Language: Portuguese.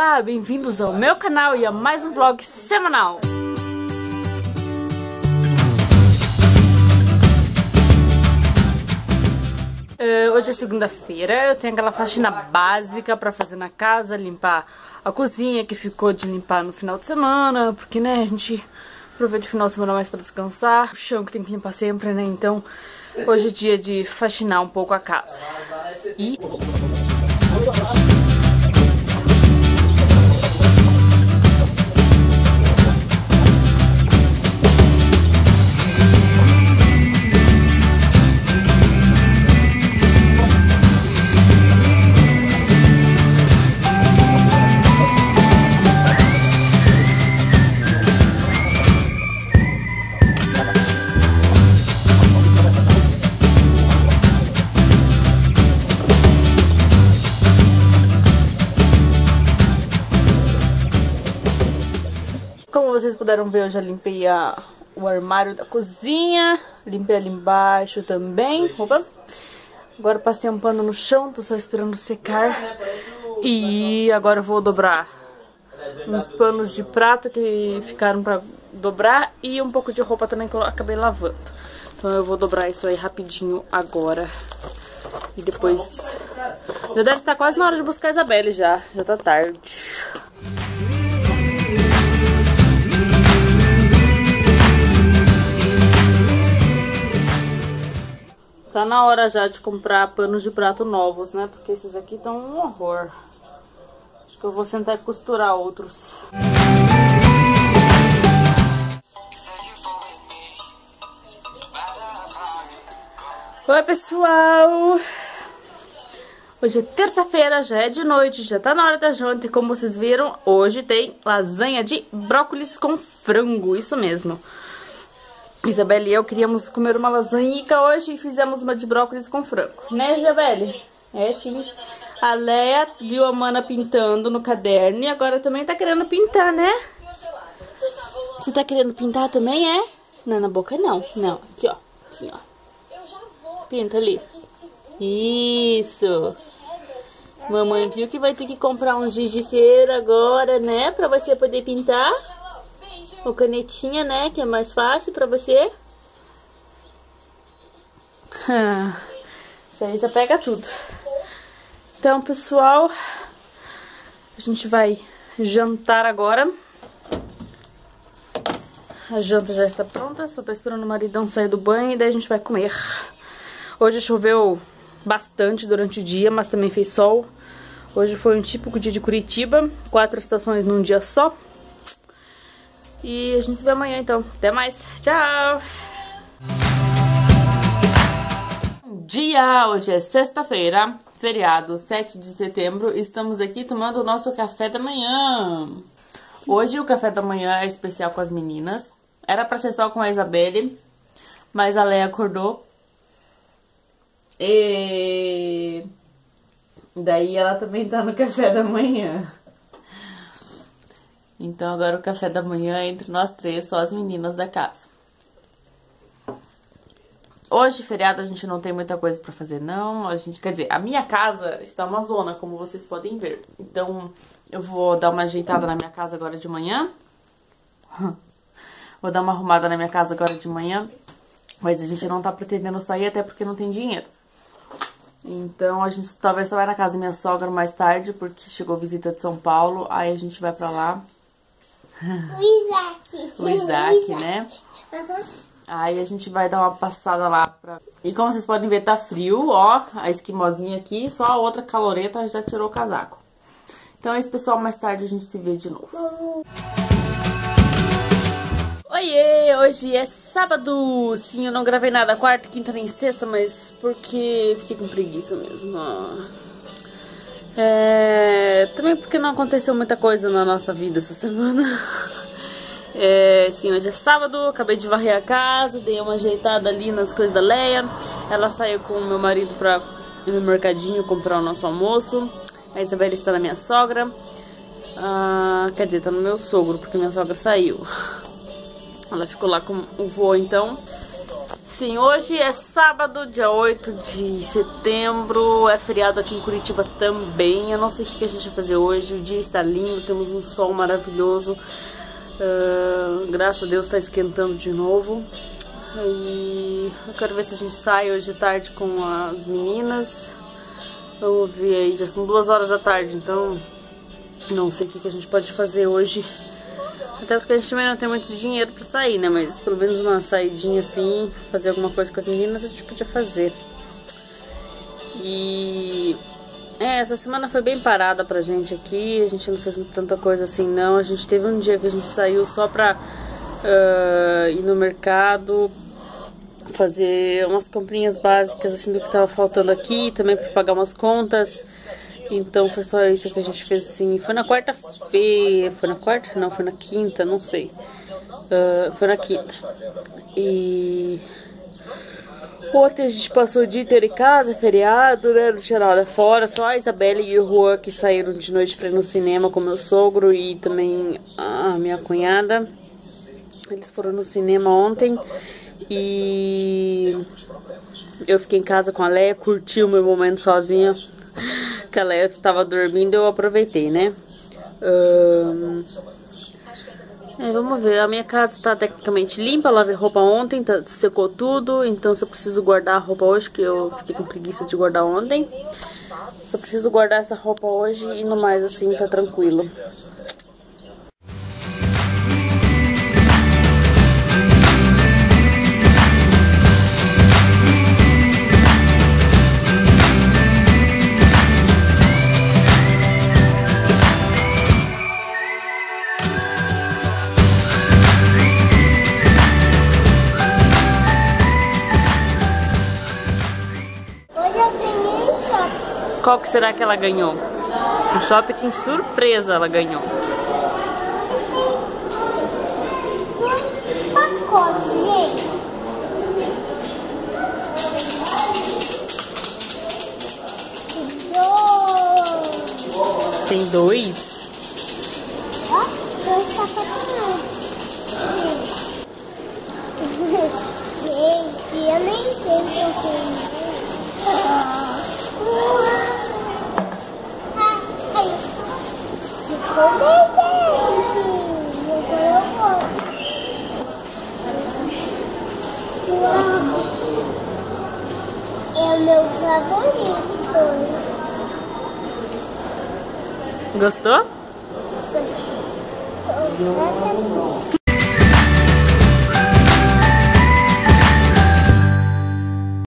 Olá, bem-vindos ao meu canal e a mais um vlog semanal. Hoje é segunda-feira, eu tenho aquela faxina básica pra fazer na casa, limpar a cozinha que ficou de limpar no final de semana, porque né, a gente aproveita o final de semana mais pra descansar, o chão que tem que limpar sempre, né, então hoje é dia de faxinar um pouco a casa. E... Vocês puderam ver, eu já limpei o armário da cozinha, limpei ali embaixo também. Opa. Agora passei um pano no chão, tô só esperando secar. E agora eu vou dobrar uns panos de prato que ficaram pra dobrar e um pouco de roupa também que eu acabei lavando. Então eu vou dobrar isso aí rapidinho agora. E depois... já deve estar quase na hora de buscar a Isabelle já, já tá tarde. Tá na hora já de comprar panos de prato novos, né? Porque esses aqui estão um horror. Acho que eu vou sentar e costurar outros. Oi, pessoal! Hoje é terça-feira, já é de noite, já tá na hora da janta. E como vocês viram, hoje tem lasanha de brócolis com frango, isso mesmo. Isabelle e eu queríamos comer uma lasanhica hoje e fizemos uma de brócolis com frango. Né, Isabelle? É, sim. A Leia viu a mana pintando no caderno e agora também tá querendo pintar, né? Você tá querendo pintar também, é? Não, na boca não. Não, aqui, ó. Assim, ó. Pinta ali. Isso. Mamãe viu que vai ter que comprar um giz de cera agora, né? Pra você poder pintar. Ou canetinha, né? Que é mais fácil pra você. Isso aí já pega tudo. Então, pessoal, a gente vai jantar agora. A janta já está pronta. Só tô esperando o maridão sair do banho e daí a gente vai comer. Hoje choveu bastante durante o dia, mas também fez sol. Hoje foi um típico dia de Curitiba. 4 estações num dia só. E a gente se vê amanhã, então. Até mais. Tchau! Bom dia! Hoje é sexta-feira, feriado, 7 de setembro. Estamos aqui tomando o nosso café da manhã. Hoje o café da manhã é especial com as meninas. Era pra ser só com a Isabelle, mas a Leia acordou. E... daí ela também tá no café da manhã. Então agora o café da manhã é entre nós três, só as meninas da casa. Hoje, feriado, a gente não tem muita coisa pra fazer, não. A gente, quer dizer, a minha casa está uma zona, como vocês podem ver. Então eu vou dar uma ajeitada na minha casa agora de manhã. Vou dar uma arrumada na minha casa agora de manhã. Mas a gente não tá pretendendo sair, até porque não tem dinheiro. Então a gente talvez só vai na casa da minha sogra mais tarde, porque chegou visita de São Paulo. Aí a gente vai pra lá. O Isaac, né? Uhum. Aí a gente vai dar uma passada lá pra... E como vocês podem ver, tá frio, ó. A esquimosinha aqui, só a outra caloreta já tirou o casaco. Então é isso, pessoal. Mais tarde a gente se vê de novo. Uhum. Oiê! Hoje é sábado! Sim, eu não gravei nada quarta, quinta nem sexta, mas porque fiquei com preguiça mesmo. Também porque não aconteceu muita coisa na nossa vida essa semana. Sim, hoje é sábado, acabei de varrer a casa, dei uma ajeitada ali nas coisas da Leia. Ela saiu com o meu marido pra ir no mercadinho comprar o nosso almoço. A Isabelle está na minha sogra. Quer dizer, tá no meu sogro, porque minha sogra saiu. Ela ficou lá com o vô, então. Sim, hoje é sábado, dia 8 de setembro, é feriado aqui em Curitiba também. Eu não sei o que a gente vai fazer hoje, o dia está lindo, temos um sol maravilhoso. Graças a Deus está esquentando de novo. E eu quero ver se a gente sai hoje de tarde com as meninas. Vamos ver aí, já são 2 horas da tarde, então não sei o que a gente pode fazer hoje. Até porque a gente também não tem muito dinheiro pra sair, né? Mas pelo menos uma saidinha assim, fazer alguma coisa com as meninas, a gente podia fazer. E... essa semana foi bem parada pra gente aqui, a gente não fez tanta coisa assim não. A gente teve um dia que a gente saiu só pra ir no mercado, fazer umas comprinhas básicas assim do que tava faltando aqui, também pra pagar umas contas. Então foi só isso que a gente fez assim. Foi na quarta-feira, foi na quarta? Não, foi na quinta, não sei. Foi na quinta. E ontem a gente passou o dia inteiro em casa, feriado, né? Não tinha nada fora. Só a Isabelle e o Juan que saíram de noite pra ir no cinema com meu sogro e também a minha cunhada. Eles foram no cinema ontem e eu fiquei em casa com a Leia, curti o meu momento sozinha. Que a Leia estava dormindo, eu aproveitei, né? Vamos ver, a minha casa tá tecnicamente limpa, lavei roupa ontem, secou tudo, então se eu preciso guardar a roupa hoje, que eu fiquei com preguiça de guardar ontem, só preciso guardar essa roupa hoje e no mais assim tá tranquilo. Qual que será que ela ganhou? No shopping, que surpresa ela ganhou. Tem 2 pacotes, gente. Dois. Tem 2? Ó, 2 pacotes. Gente, eu nem sei se eu tenho. Gostou? Gostou.